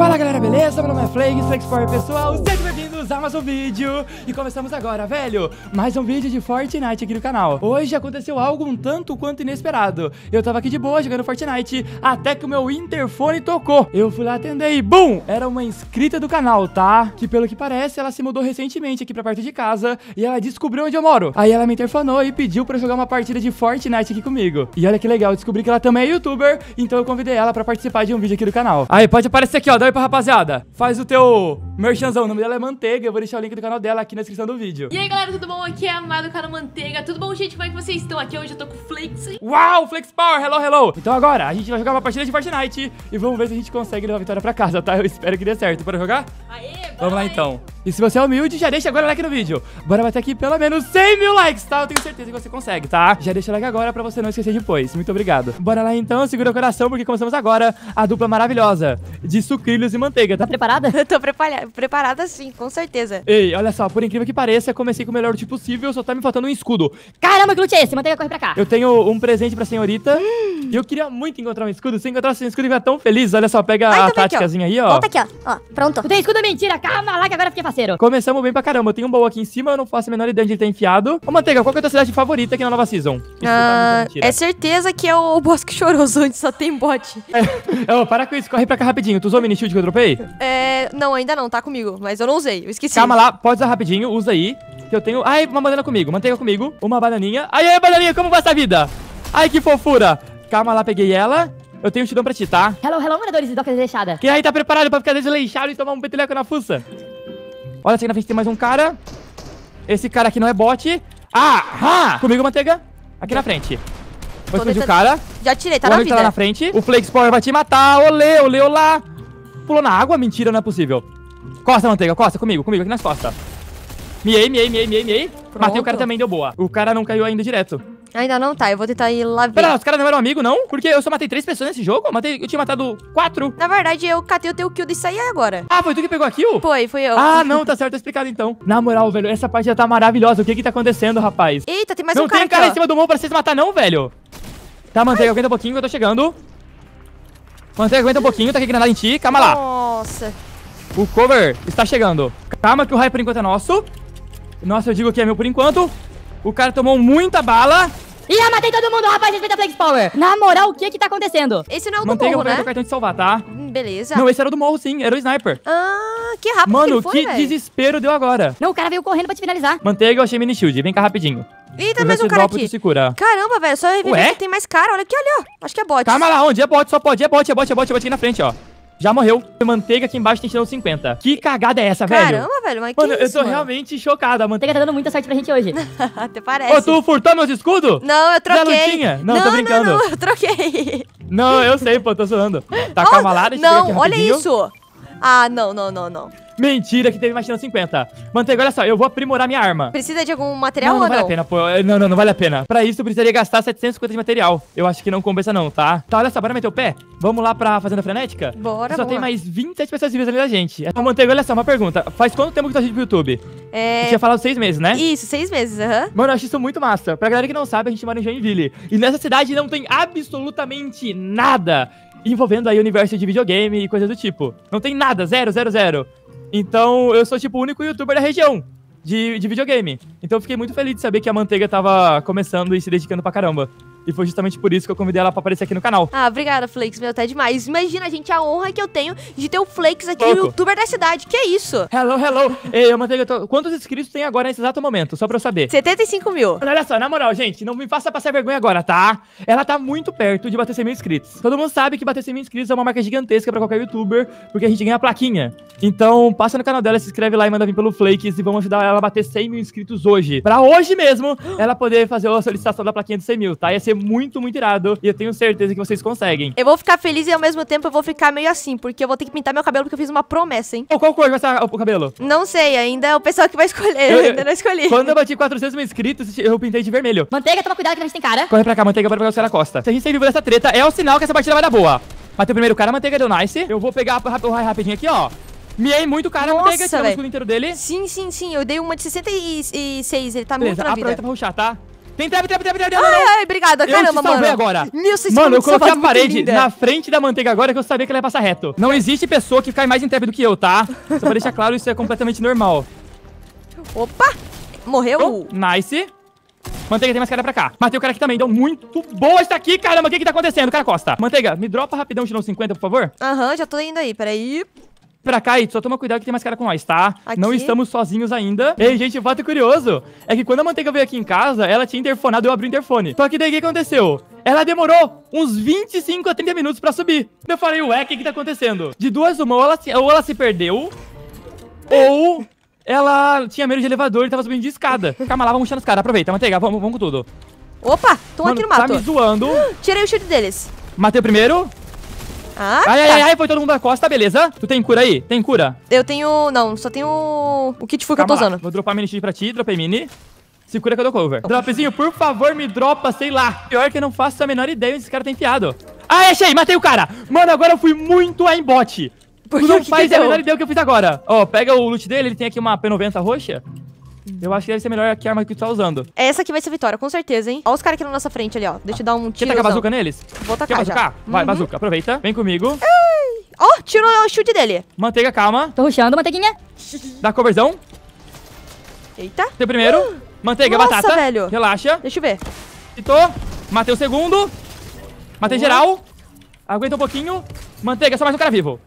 Fala galera, beleza? Meu nome é Flakes Power, pessoal, sejam bem-vindos a mais um vídeo. E começamos agora, velho, mais um vídeo de Fortnite aqui no canal. Hoje aconteceu algo um tanto quanto inesperado. Eu tava aqui de boa jogando Fortnite, até que o meu interfone tocou. Eu fui lá atender e BUM! Era uma inscrita do canal, tá? Que pelo que parece, ela se mudou recentemente aqui pra perto de casa e ela descobriu onde eu moro. Aí ela me interfonou e pediu pra eu jogar uma partida de Fortnite aqui comigo. E olha que legal, eu descobri que ela também é youtuber, então eu convidei ela pra participar de um vídeo aqui do canal. Aí, pode aparecer aqui, ó, dá pra rapaziada, faz o teu merchanzão, o nome dela é Manteiga, eu vou deixar o link do canal dela aqui na descrição do vídeo. E aí galera, tudo bom? Aqui é a Má do canal Manteiga, tudo bom gente? Como é que vocês estão? Aqui hoje eu tô com o Flakes. Uau, Flakes Power, hello, hello. Então agora, a gente vai jogar uma partida de Fortnite e vamos ver se a gente consegue levar a vitória pra casa, tá? Eu espero que dê certo, bora jogar? Aê, bora. Vamos lá então. E se você é humilde, já deixa agora o like no vídeo. Bora bater aqui pelo menos 100 mil likes, tá? Eu tenho certeza que você consegue, tá? Já deixa o like agora pra você não esquecer depois. Muito obrigado. Bora lá então, segura o coração, porque começamos agora a dupla maravilhosa de sucrilhos e Manteiga. Tá preparada? Eu tô preparada sim, com certeza. Ei, olha só, por incrível que pareça, comecei com o melhor loot possível, só tá me faltando um escudo. Caramba, que loot é esse? Manteiga, corre pra cá. Eu tenho um presente pra senhorita e eu queria muito encontrar um escudo. Se encontrar um escudo, eu ia tão feliz. Olha só, pega a táticazinha aí, ó. Volta aqui, ó. Pronto. Eu tenho escudo, mentira. Calma lá que agora fiquei parceiro. Começamos bem pra caramba. Eu tenho um baú aqui em cima, eu não faço a menor ideia onde ele tá enfiado. Ô, Manteiga, qual que é a tua cidade favorita aqui na nova season? É certeza que é o Bosque Choroso, onde só tem bot. É, para com isso, corre pra cá rapidinho. Tu usou o mini shield que eu dropei? É, não, ainda não, tá comigo, mas eu não usei, eu esqueci. Calma lá, pode usar rapidinho, usa aí, que eu tenho... Ai, uma banana comigo, Manteiga comigo, uma bananinha. Ai, ai, bananinha, como vai essa vida? Ai, que fofura. Calma lá, peguei ela. Eu tenho um tidão pra ti, tá? Hello, hello, moradores de doca desleixada. Quem aí tá preparado pra ficar desleixado e tomar um peteleco na fuça? Olha, aqui na frente tem mais um cara. Esse cara aqui não é bot. Ah! Comigo, Manteiga. Aqui na frente. Vou explodir o cara. Já tirei, tá na vida. O tá lá na frente. O Flakes Power vai te matar. Olê, olê, olá. Pulou na água? Mentira, não é possível. Costa, Manteiga, costa. Comigo, aqui nas costas. Miei. Matei o cara também, deu boa. O cara não caiu ainda direto. Ainda não, tá, eu vou tentar ir lá ver. Pera, os caras não eram amigos, não? Porque eu só matei 3 pessoas nesse jogo, eu tinha matado 4. Na verdade, eu catei o teu kill disso aí agora. Ah, foi tu que pegou a kill? Foi, fui eu. Ah, não, tá certo, tá explicado então. Na moral, velho, essa parte já tá maravilhosa. O que tá acontecendo, rapaz? Eita, tem mais um cara aqui, ó. Não tem cara em cima do morro pra vocês matar não, velho. Tá, Manteiga, aguenta um pouquinho que eu tô chegando. Manteiga, aguenta um pouquinho, tá aqui granada em ti, calma lá. Nossa. O cover está chegando. Calma que o raio por enquanto é nosso. Nossa, eu digo que é meu por enquanto. O cara tomou muita bala. Ih, eu matei todo mundo, rapaz, respeita a Flakes Power. Na moral, o que tá acontecendo? Esse não é o do morro, né? Manteiga, eu vou pegar o cartão de salvar, tá? Beleza. Não, esse era o do morro, sim. Era o sniper. Ah, que rápido que ele foi, velho. Mano, que desespero deu agora. Não, o cara veio correndo pra te finalizar. Manteiga, eu achei mini shield. Vem cá rapidinho. Eita, mais um cara aqui. Se cura. Caramba, velho, só reviver que tem mais cara. Olha aqui, olha, ó. Acho que é bot. Calma lá, onde é bot? Só pode. É bot aqui na frente, ó. Já morreu. Manteiga aqui embaixo tem tirado 50. Que cagada é essa, velho? Caramba, velho, mas que mano, eu tô realmente chocada. A Manteiga tá dando muita sorte pra gente hoje. Até parece. Ô, tu furtou meus escudos? Não, eu troquei. Não tinha? Não, tô brincando. Não, eu troquei. Não, eu sei, pô, tô zoando. Tá cavalada. Não, olha isso. Ah, não. Mentira que teve mais tirando 50. Manteiga, olha só, eu vou aprimorar minha arma. Precisa de algum material ou não? Não vale a pena, pô. Não vale a pena. Pra isso, eu precisaria gastar 750 de material. Eu acho que não compensa não, tá? Tá, olha só, bora meter o pé? Vamos lá pra Fazenda Frenética? Bora, só tem mais 27 pessoas vivas ali da gente. Então, Manteiga, olha só, uma pergunta. Faz quanto tempo que tu assiste pro YouTube? É... Você tinha falado 6 meses, né? Isso, 6 meses, aham. Mano, eu acho isso muito massa. Pra galera que não sabe, a gente mora em Joinville. E nessa cidade não tem absolutamente nada envolvendo aí o universo de videogame e coisa do tipo. Não tem nada, 0. Então, eu sou, tipo, o único youtuber da região de videogame. Então, eu fiquei muito feliz de saber que a Manteiga tava começando e se dedicando pra caramba. E foi justamente por isso que eu convidei ela pra aparecer aqui no canal. Ah, obrigada, Flakes. Meu, até demais. Imagina, gente, a honra que eu tenho de ter o Flakes aqui, o youtuber da cidade. Que isso? Hello, hello. Ei, Manteiga, quantos inscritos tem agora nesse exato momento? Só pra eu saber. 75 mil. Olha só, na moral, gente, não me faça passar vergonha agora, tá? Ela tá muito perto de bater 100 mil inscritos. Todo mundo sabe que bater 100 mil inscritos é uma marca gigantesca pra qualquer youtuber, porque a gente ganha a plaquinha. Então, passa no canal dela, se inscreve lá e manda vir pelo Flakes e vamos ajudar ela a bater 100 mil inscritos hoje. Pra hoje mesmo, ela poder fazer a solicitação da plaquinha de 100 mil, tá? Ia ser muito, muito irado. E eu tenho certeza que vocês conseguem. Eu vou ficar feliz e ao mesmo tempo eu vou ficar meio assim, porque eu vou ter que pintar meu cabelo porque eu fiz uma promessa, hein? Oh, qual cor vai ser o cabelo? Não sei, ainda é o pessoal que vai escolher. Eu ainda não escolhi. Quando eu bati 400 mil inscritos, eu pintei de vermelho. Manteiga, toma cuidado que a gente tem cara. Corre pra cá, Manteiga, bora pegar os caras na costa. Se a gente sair vivo dessa treta, é o sinal que essa partida vai dar boa. Matei o primeiro cara, Manteiga deu nice. Eu vou pegar o raio rapidinho aqui, ó. Miei muito o cara, Manteiga, tirou o escudo inteiro dele. Sim, eu dei uma de 66, ele tá muito na vida. Aproveita pra rushar, tá? Tem trap. Ai, obrigada, caramba, mano. Agora. Mano, eu coloquei a parede na frente da Manteiga agora que eu sabia que ela ia passar reto. Não existe pessoa que cai mais em trap do que eu, tá? Só pra deixar claro, isso é completamente normal. Opa! Morreu. Nice. Manteiga, tem mais cara pra cá. Matei o cara aqui também. Deu muito boa isso aqui, caramba. O que que tá acontecendo? O cara costa. Manteiga, me dropa rapidão o tirão 50, por favor. Aham, já tô indo aí. Peraí. Pra cá, só toma cuidado que tem mais cara com nós, tá? Aqui. Não estamos sozinhos ainda. Ei, gente, o fato curioso é que quando a Manteiga veio aqui em casa, ela tinha interfonado, eu abri o interfone. Só que daí o que aconteceu? Ela demorou uns 25 a 30 minutos pra subir. Eu falei, ué, o que que tá acontecendo? De duas uma, ou ela se perdeu, ou... Ela tinha medo de elevador e tava subindo de escada. Calma lá, vamos puxar os caras. Aproveita, Manteiga, vamos com tudo. Opa, estão aqui no mato. Tá me zoando. Tirei o shield deles. Matei o primeiro. Ah, ai, foi todo mundo na costa, beleza. Tu tem cura aí? Tem cura? Eu tenho... Não, só tenho o kit full que eu tô usando. Vou dropar mini shield pra ti, dropei mini. Segura que eu dou cover. Dropzinho, por favor, me dropa, sei lá. Pior que eu não faço a menor ideia onde esse cara tá enfiado. Ah, achei, matei o cara. Mano, agora eu fui muito aimbot. Tu não faz a menor ideia do que eu fiz agora. Ó, pega o loot dele, ele tem aqui uma P90 roxa. Eu acho que deve ser melhor que a arma que tu tá usando. Essa aqui vai ser vitória, com certeza, hein? Ó os caras aqui na nossa frente ali, ó. Deixa eu dar um tiro. Quer tacar bazuca neles? Vou tacar. Quer bazuca? Vai, bazuca, aproveita. Vem comigo. Ó, tirou o chute dele. Manteiga, calma. Tô rushando, Manteiguinha. Dá coverzão. Eita. Tem o primeiro. Manteiga, nossa, batata. Velho. Relaxa. Deixa eu ver. Citou. Matei o segundo. Matei geral. Aguenta um pouquinho. Manteiga, só mais um cara vivo.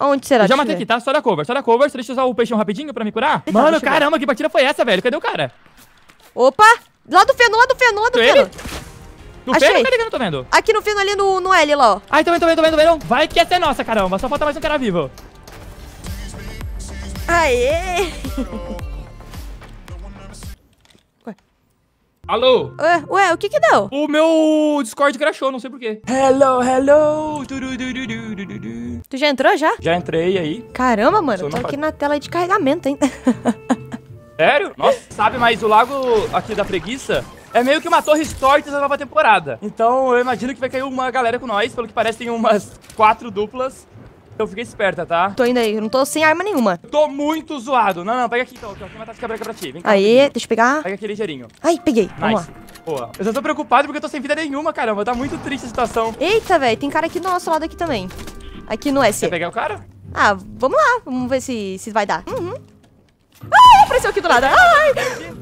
Onde será? Eu já matei aqui, tá? Só da cover, só da cover. Deixa eu usar o peixão rapidinho pra me curar. Eita, mano, caramba, que batida foi essa, velho? Cadê o cara? Opa! Lá do feno. Do feno? Cadê que eu não tô vendo? Aqui no feno ali no L, lá, ó. Ai, tô vendo. Vai que essa é nossa, caramba. Só falta mais um cara vivo. Aê! Alô? Ué, o que que deu? O meu Discord crashou, não sei porquê. Hello. Tu já entrou, já? Já entrei aí. Caramba, mano, eu tô aqui na tela de carregamento, hein? Sério? Nossa, sabe, mas o lago aqui da preguiça é meio que uma torre sorte da nova temporada. Então eu imagino que vai cair uma galera com nós, pelo que parece tem umas 4 duplas. Então fica esperta, tá? Tô indo aí, eu não tô sem arma nenhuma. Tô muito zoado. Não, pega aqui então. Tem uma tática branca pra ti. Vem cá. Aí, deixa eu pegar. Pega aqui ligeirinho. Ai, peguei. Nice. Vamos lá. Boa. Eu já tô preocupado porque eu tô sem vida nenhuma, caramba. Tá muito triste a situação. Eita, velho. Tem cara aqui do nosso lado aqui também. Aqui no S. Quer pegar o cara? Ah, vamos lá. Vamos ver se vai dar. Ai, apareceu aqui do lado. Ai,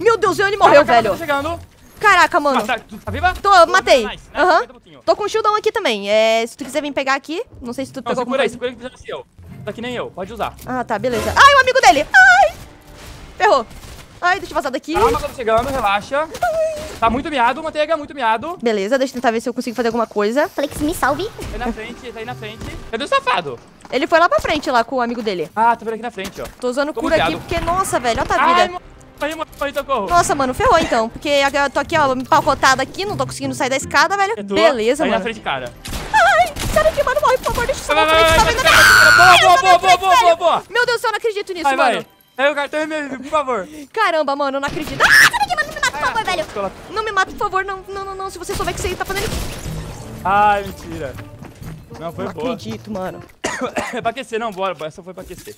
meu Deus, o Johnny morreu, velho. Tá chegando. Caraca, mano. Tu tá viva? Tô, matei. Aham. Nice. Tô com um shieldão aqui também. Se tu quiser vir pegar aqui. Não sei se tu pegou alguma coisa. Segura aí, que eu. Tá que nem eu. Pode usar. Ah, tá. Beleza. Ai, o amigo dele. Ai. Ferrou. Ai, deixa eu vazar daqui. Calma, tô chegando. Relaxa. Ai. Tá muito miado, Manteiga. Muito miado. Beleza. Deixa eu tentar ver se eu consigo fazer alguma coisa. Flakes, me salve. Tá na frente. Tá aí na frente. Cadê o safado? Ele foi lá pra frente, lá, com o amigo dele. Ah, tô vendo aqui na frente, ó. Tô usando cura aqui porque, nossa, velho. Olha a vida. Nossa, mano, ferrou então. Porque eu tô aqui, ó, empacotada aqui. Não tô conseguindo sair da escada, velho. É beleza, mano. Aí na frente, cara. Ai, sai daqui, mano. Morre, por favor. Deixa eu sair da frente. Boa. Meu Deus do céu, eu não acredito nisso, mano. Aí o cartão é meu, por favor. Caramba, mano, eu não acredito. Ah, sai daqui, mano. Não me mata, por favor, velho. Não me mata, por favor. Não. Se você souber que você tá fazendo... Ai, mentira. Não, foi boa. Não acredito, mano. É pra aquecer, não. Bora. Essa foi pra aquecer.